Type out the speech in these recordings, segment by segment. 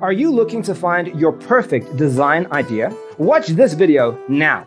Are you looking to find your perfect design idea? Watch this video now.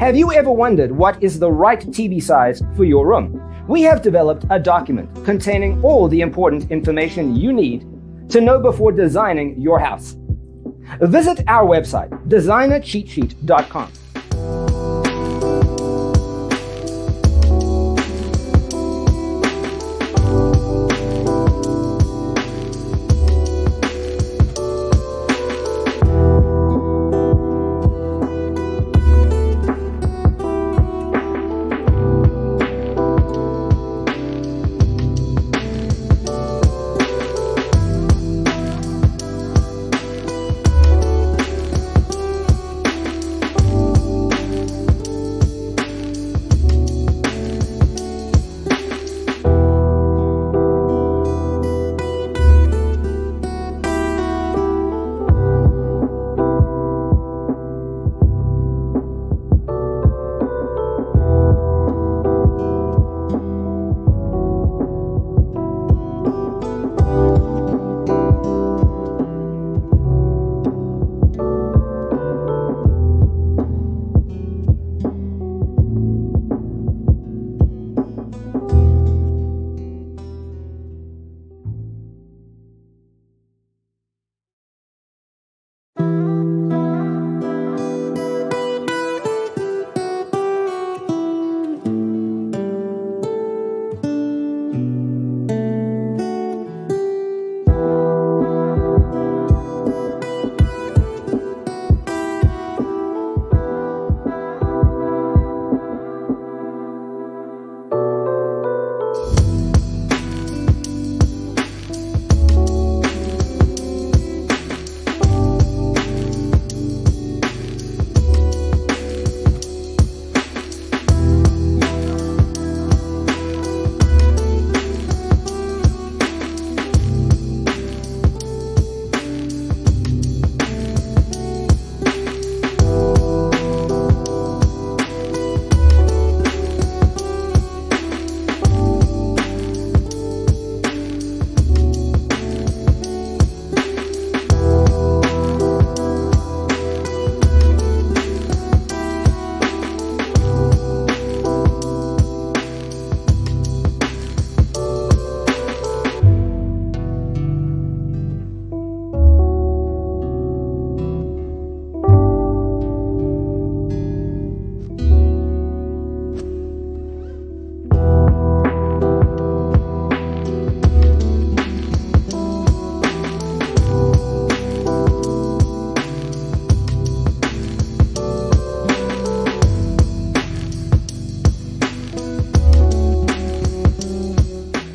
Have you ever wondered what is the right TV size for your room? We have developed a document containing all the important information you need to know before designing your house. Visit our website, designercheatsheet.com.